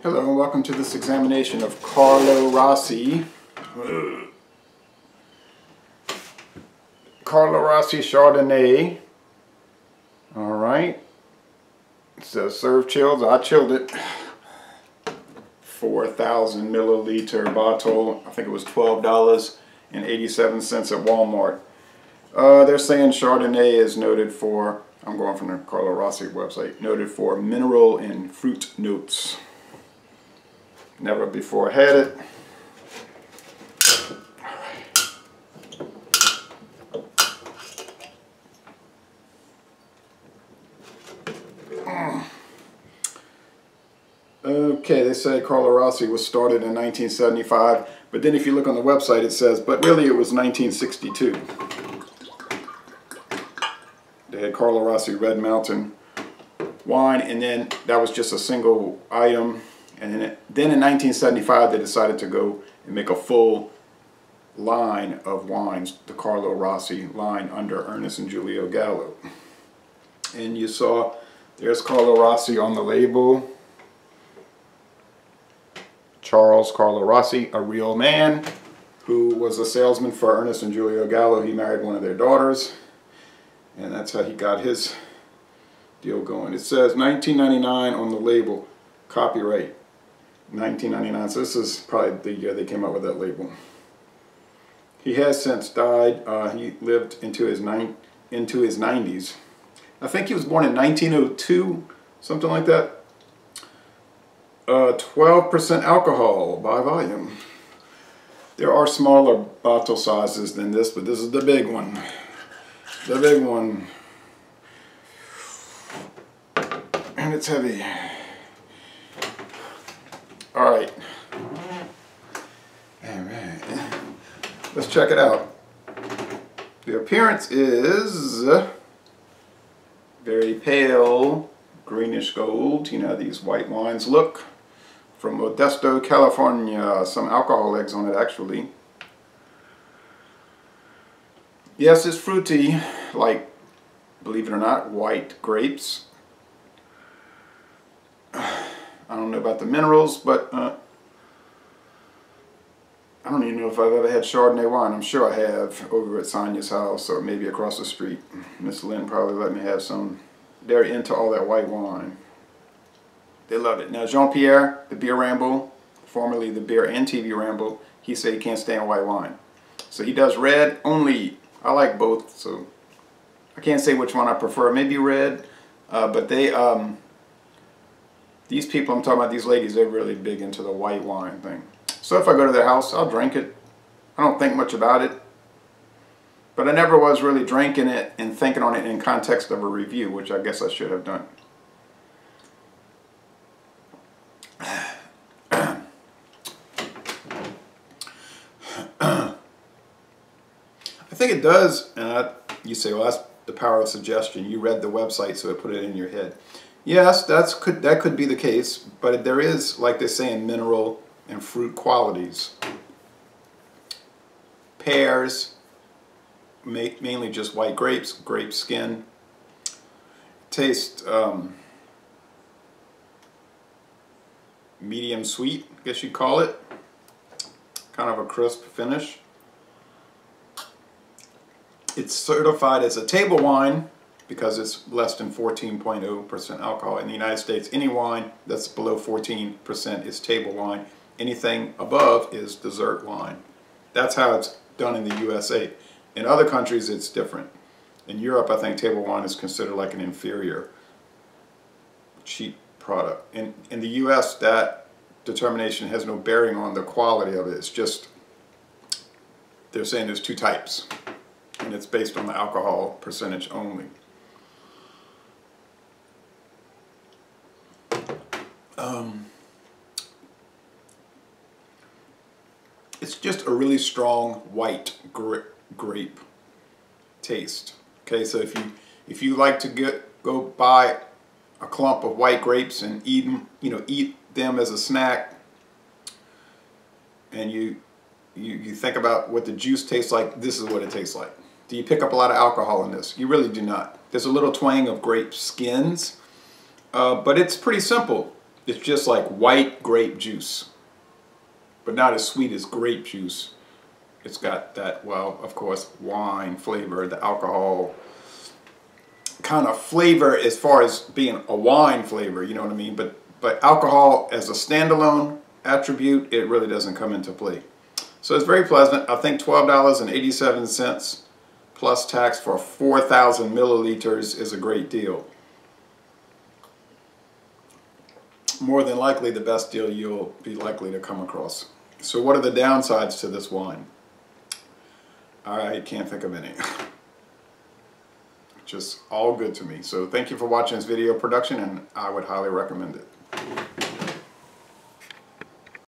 Hello and welcome to this examination of Carlo Rossi. Carlo Rossi Chardonnay. Alright. It says serve chilled. I chilled it. 4,000 milliliter bottle. I think it was $12.87 at Walmart. They're saying Chardonnay is noted for, I'm going from the Carlo Rossi website, noted for mineral and fruit notes. Never before had it. Okay, they say Carlo Rossi was started in 1975, but then if you look on the website it says, but really it was 1962. They had Carlo Rossi Red Mountain wine, and then that was just a single item. And then in 1975 they decided to go and make a full line of wines, the Carlo Rossi line under Ernest and Julio Gallo. And you saw there's Carlo Rossi on the label. Charles Carlo Rossi, a real man who was a salesman for Ernest and Julio Gallo. He married one of their daughters, and that's how he got his deal going. It says 1999 on the label, copyright 1999. So this is probably the year they came up with that label. He has since died. He lived into his 90s. I think he was born in 1902, something like that. 12% alcohol by volume. There are smaller bottle sizes than this, but this is the big one. The big one. And it's heavy. Alright. Alright. Let's check it out. The appearance is very pale, greenish gold. You know how these white wines look. From Modesto, California. Some alcohol eggs on it, actually. Yes, it's fruity, like, believe it or not, white grapes. I don't know about the minerals, but I don't even know if I've ever had Chardonnay wine. I'm sure I have over at Sonia's house or maybe across the street. Miss Lynn probably let me have some. They're into all that white wine. They love it. Now Jean-Pierre, the Beer Rambler, formerly the Beer and TV Rambler, he said he can't stand white wine. So he does red only. I like both, so I can't say which one I prefer. Maybe red, but they, these people I'm talking about, these ladies, they're really big into the white wine thing. So if I go to their house, I'll drink it. I don't think much about it. But I never was really drinking it and thinking on it in context of a review, which I guess I should have done. I think it does, and you say, well, that's the power of suggestion. You read the website, so it put it in your head. Yes, that could be the case, but there is, like they say, in mineral and fruit qualities. Pears, mainly just white grapes, grape skin. Taste medium sweet, I guess you'd call it. Kind of a crisp finish. It's certified as a table wine because it's less than 14.0% alcohol. In the United States, any wine that's below 14% is table wine. Anything above is dessert wine. That's how it's done in the USA. In other countries, it's different. In Europe, I think table wine is considered like an inferior, cheap product. In the US, that determination has no bearing on the quality of it. It's just, they're saying there's two types. And it's based on the alcohol percentage only. It's just a really strong white grape taste. Okay, so if you like to go buy a clump of white grapes and eat them as a snack, and you think about what the juice tastes like, this is what it tastes like. Do you pick up a lot of alcohol in this? You really do not. There's a little twang of grape skins, but it's pretty simple. It's just like white grape juice, but not as sweet as grape juice. It's got that, well, of course, wine flavor, the alcohol kind of flavor as far as being a wine flavor, you know what I mean? But alcohol as a standalone attribute, it really doesn't come into play. So it's very pleasant. I think $12.87 plus tax for 4,000 milliliters is a great deal. More than likely the best deal you'll be likely to come across. So what are the downsides to this wine? I can't think of any. Just all good to me. So thank you for watching this video production, and I would highly recommend it.